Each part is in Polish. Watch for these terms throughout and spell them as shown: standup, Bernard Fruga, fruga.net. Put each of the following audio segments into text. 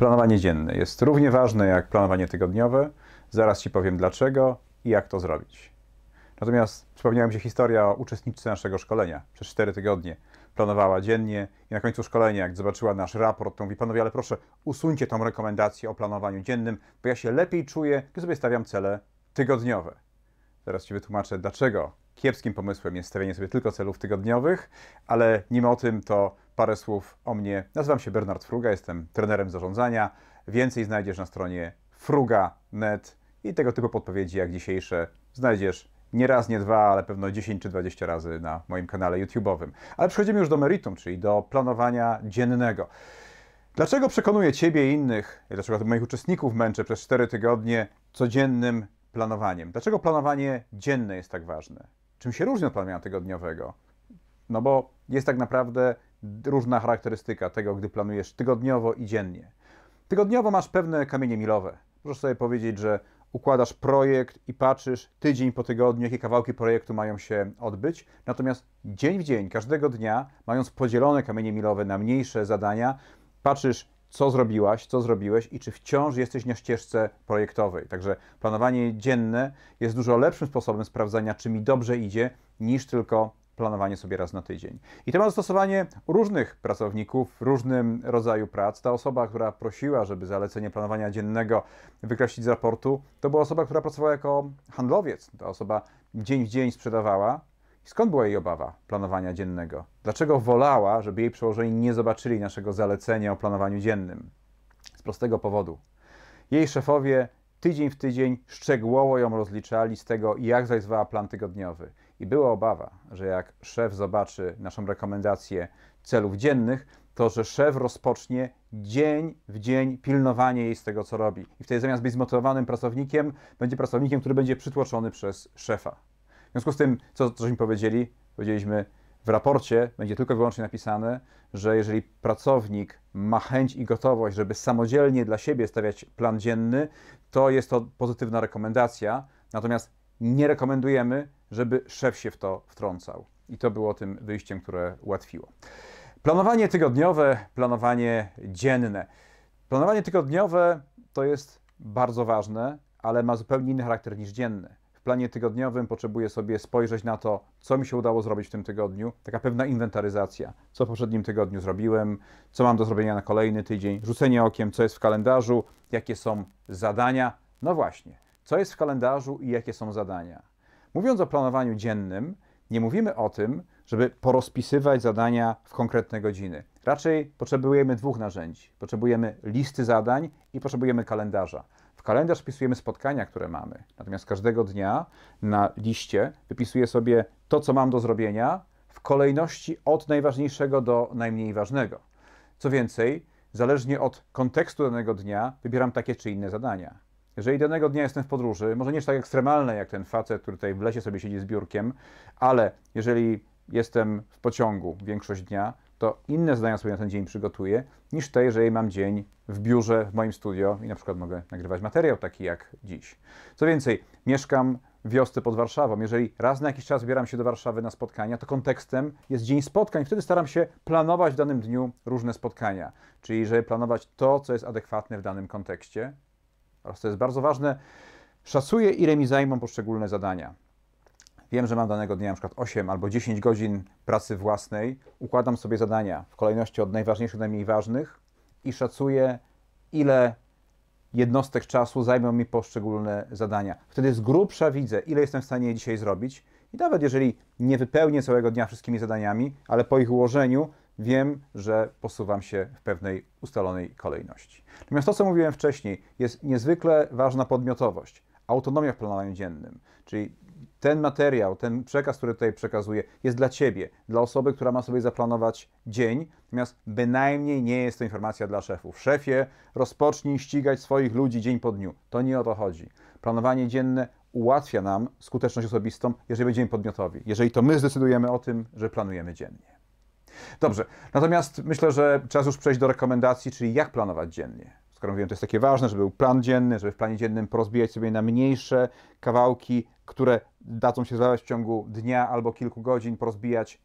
Planowanie dzienne jest równie ważne jak planowanie tygodniowe. Zaraz Ci powiem dlaczego i jak to zrobić. Natomiast przypomniała mi się historia o uczestniczce naszego szkolenia. Przez 4 tygodnie planowała dziennie i na końcu szkolenia, jak zobaczyła nasz raport, to mówi: panowie, ale proszę, usuńcie tą rekomendację o planowaniu dziennym, bo ja się lepiej czuję, gdy sobie stawiam cele tygodniowe. Zaraz Ci wytłumaczę, dlaczego kiepskim pomysłem jest stawianie sobie tylko celów tygodniowych, ale nim o tym, to parę słów o mnie. Nazywam się Bernard Fruga, jestem trenerem zarządzania. Więcej znajdziesz na stronie fruga.net i tego typu podpowiedzi jak dzisiejsze znajdziesz nie raz, nie dwa, ale pewno 10 czy 20 razy na moim kanale YouTube'owym. Ale przechodzimy już do meritum, czyli do planowania dziennego. Dlaczego przekonuję Ciebie i innych, dlaczego moich uczestników męczę przez 4 tygodnie codziennym planowaniem? Dlaczego planowanie dzienne jest tak ważne? Czym się różni od planowania tygodniowego? No bo jest tak naprawdę różna charakterystyka tego, gdy planujesz tygodniowo i dziennie. Tygodniowo masz pewne kamienie milowe. Możesz sobie powiedzieć, że układasz projekt i patrzysz tydzień po tygodniu, jakie kawałki projektu mają się odbyć. Natomiast dzień w dzień, każdego dnia, mając podzielone kamienie milowe na mniejsze zadania, patrzysz, co zrobiłaś, co zrobiłeś i czy wciąż jesteś na ścieżce projektowej. Także planowanie dzienne jest dużo lepszym sposobem sprawdzania, czy mi dobrze idzie, niż tylko planowanie sobie raz na tydzień. I to ma zastosowanie różnych pracowników, w różnym rodzaju prac. Ta osoba, która prosiła, żeby zalecenie planowania dziennego wykreślić z raportu, to była osoba, która pracowała jako handlowiec. Ta osoba dzień w dzień sprzedawała. Skąd była jej obawa planowania dziennego? Dlaczego wolała, żeby jej przełożeni nie zobaczyli naszego zalecenia o planowaniu dziennym? Z prostego powodu. Jej szefowie tydzień w tydzień szczegółowo ją rozliczali z tego, jak zrealizowała plan tygodniowy. I była obawa, że jak szef zobaczy naszą rekomendację celów dziennych, to że szef rozpocznie dzień w dzień pilnowanie jej z tego, co robi. I wtedy zamiast być zmotywowanym pracownikiem, będzie pracownikiem, który będzie przytłoczony przez szefa. W związku z tym, cośmy powiedzieli, powiedzieliśmy, w raporcie będzie tylko i wyłącznie napisane, że jeżeli pracownik ma chęć i gotowość, żeby samodzielnie dla siebie stawiać plan dzienny, to jest to pozytywna rekomendacja, natomiast nie rekomendujemy, żeby szef się w to wtrącał. I to było tym wyjściem, które ułatwiło. Planowanie tygodniowe, planowanie dzienne. Planowanie tygodniowe to jest bardzo ważne, ale ma zupełnie inny charakter niż dzienny. W planie tygodniowym potrzebuję sobie spojrzeć na to, co mi się udało zrobić w tym tygodniu. Taka pewna inwentaryzacja, co w poprzednim tygodniu zrobiłem, co mam do zrobienia na kolejny tydzień, rzucenie okiem, co jest w kalendarzu, jakie są zadania. No właśnie, co jest w kalendarzu i jakie są zadania. Mówiąc o planowaniu dziennym, nie mówimy o tym, żeby porozpisywać zadania w konkretne godziny. Raczej potrzebujemy 2 narzędzi. Potrzebujemy listy zadań i potrzebujemy kalendarza. W kalendarz wpisujemy spotkania, które mamy. Natomiast każdego dnia na liście wypisuję sobie to, co mam do zrobienia w kolejności od najważniejszego do najmniej ważnego. Co więcej, zależnie od kontekstu danego dnia wybieram takie czy inne zadania. Jeżeli danego dnia jestem w podróży, może nie jest tak ekstremalne jak ten facet, który tutaj w lesie sobie siedzi z biurkiem, ale jeżeli jestem w pociągu większość dnia, to inne zadania sobie na ten dzień przygotuję, niż te, jeżeli mam dzień w biurze, w moim studio i na przykład mogę nagrywać materiał taki jak dziś. Co więcej, mieszkam w wiosce pod Warszawą. Jeżeli raz na jakiś czas zbieram się do Warszawy na spotkania, to kontekstem jest dzień spotkań. Wtedy staram się planować w danym dniu różne spotkania. Czyli żeby planować to, co jest adekwatne w danym kontekście. Oraz to jest bardzo ważne, szacuję, ile mi zajmą poszczególne zadania. Wiem, że mam danego dnia na przykład 8 albo 10 godzin pracy własnej. Układam sobie zadania w kolejności od najważniejszych do najmniej ważnych i szacuję, ile jednostek czasu zajmą mi poszczególne zadania. Wtedy z grubsza widzę, ile jestem w stanie dzisiaj zrobić. I nawet jeżeli nie wypełnię całego dnia wszystkimi zadaniami, ale po ich ułożeniu wiem, że posuwam się w pewnej ustalonej kolejności. Natomiast to, co mówiłem wcześniej, jest niezwykle ważna podmiotowość, autonomia w planowaniu dziennym, czyli ten materiał, ten przekaz, który tutaj przekazuję, jest dla Ciebie, dla osoby, która ma sobie zaplanować dzień, natomiast bynajmniej nie jest to informacja dla szefów. Szefie, rozpocznij ścigać swoich ludzi dzień po dniu. To nie o to chodzi. Planowanie dzienne ułatwia nam skuteczność osobistą, jeżeli będziemy podmiotowi, jeżeli to my zdecydujemy o tym, że planujemy dziennie. Dobrze, natomiast myślę, że czas już przejść do rekomendacji, czyli jak planować dziennie. Skoro mówiłem, to jest takie ważne, żeby był plan dzienny, żeby w planie dziennym porozbijać sobie na mniejsze kawałki, które dadzą się zlewać w ciągu dnia albo kilku godzin, porozbijać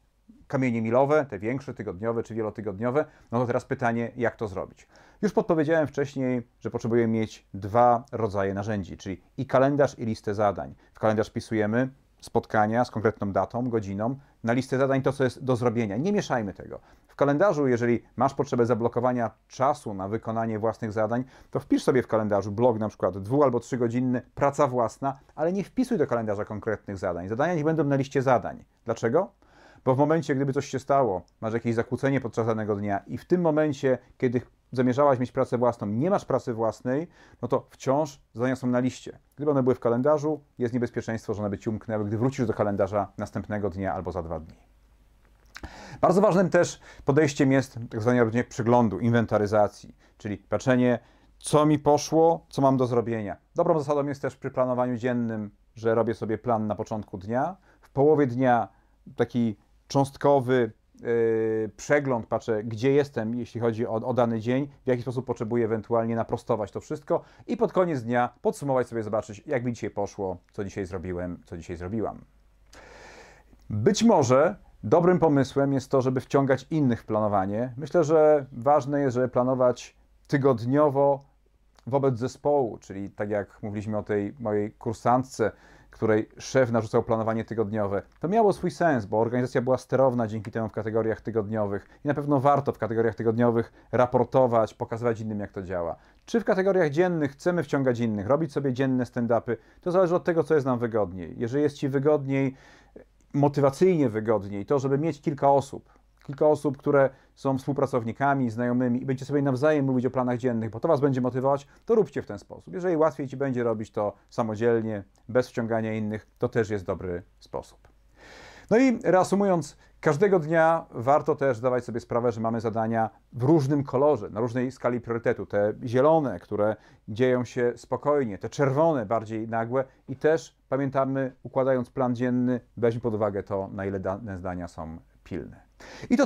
kamienie milowe, te większe, tygodniowe czy wielotygodniowe. No to teraz pytanie, jak to zrobić? Już podpowiedziałem wcześniej, że potrzebujemy mieć dwa rodzaje narzędzi, czyli i kalendarz, i listę zadań. W kalendarz wpisujemy spotkania z konkretną datą, godziną, na listę zadań to, co jest do zrobienia. Nie mieszajmy tego. W kalendarzu, jeżeli masz potrzebę zablokowania czasu na wykonanie własnych zadań, to wpisz sobie w kalendarzu blok na przykład 2- albo 3-godzinny, praca własna, ale nie wpisuj do kalendarza konkretnych zadań. Zadania nie będą na liście zadań. Dlaczego? Bo w momencie, gdyby coś się stało, masz jakieś zakłócenie podczas danego dnia i w tym momencie, kiedy zamierzałaś mieć pracę własną, nie masz pracy własnej, no to wciąż zadania są na liście. Gdyby one były w kalendarzu, jest niebezpieczeństwo, że one by ci umknęły, gdy wrócisz do kalendarza następnego dnia albo za 2 dni. Bardzo ważnym też podejściem jest tak zwane robienie przeglądu, inwentaryzacji, czyli patrzenie, co mi poszło, co mam do zrobienia. Dobrą zasadą jest też przy planowaniu dziennym, że robię sobie plan na początku dnia, w połowie dnia taki cząstkowy przegląd, patrzę, gdzie jestem, jeśli chodzi o dany dzień, w jaki sposób potrzebuję ewentualnie naprostować to wszystko i pod koniec dnia podsumować sobie, zobaczyć, jak mi dzisiaj poszło, co dzisiaj zrobiłem, co dzisiaj zrobiłam. Być może dobrym pomysłem jest to, żeby wciągać innych w planowanie. Myślę, że ważne jest, żeby planować tygodniowo wobec zespołu, czyli tak jak mówiliśmy o tej mojej kursantce, której szef narzucał planowanie tygodniowe. To miało swój sens, bo organizacja była sterowna dzięki temu w kategoriach tygodniowych i na pewno warto w kategoriach tygodniowych raportować, pokazywać innym, jak to działa. Czy w kategoriach dziennych chcemy wciągać innych, robić sobie dzienne stand-upy, to zależy od tego, co jest nam wygodniej. Jeżeli jest ci wygodniej, motywacyjnie wygodniej, to żeby mieć kilka osób, które są współpracownikami, znajomymi i będziecie sobie nawzajem mówić o planach dziennych, bo to was będzie motywować, to róbcie w ten sposób. Jeżeli łatwiej ci będzie robić to samodzielnie, bez wciągania innych, to też jest dobry sposób. No i reasumując, każdego dnia warto też zdawać sobie sprawę, że mamy zadania w różnym kolorze, na różnej skali priorytetu. Te zielone, które dzieją się spokojnie, te czerwone, bardziej nagłe i też pamiętamy, układając plan dzienny, weźmy pod uwagę to, na ile dane zadania są pilne. I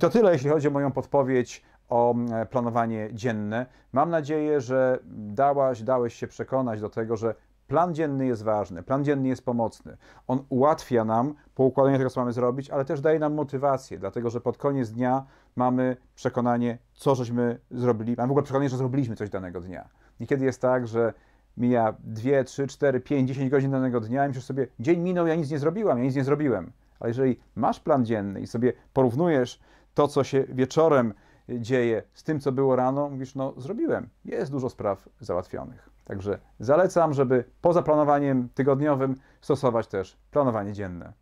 to tyle, jeśli chodzi o moją podpowiedź o planowanie dzienne. Mam nadzieję, że dałeś się przekonać do tego, że plan dzienny jest ważny, plan dzienny jest pomocny. On ułatwia nam po układaniu tego, co mamy zrobić, ale też daje nam motywację, dlatego że pod koniec dnia mamy przekonanie, co żeśmy zrobili. Mamy w ogóle przekonanie, że zrobiliśmy coś danego dnia. Niekiedy jest tak, że mija 2, 3, 4, 5, 10 godzin danego dnia i myślisz sobie, dzień minął, ja nic nie zrobiłem. Ale jeżeli masz plan dzienny i sobie porównujesz to, co się wieczorem dzieje z tym, co było rano, mówisz, no zrobiłem, jest dużo spraw załatwionych. Także zalecam, żeby poza planowaniem tygodniowym stosować też planowanie dzienne.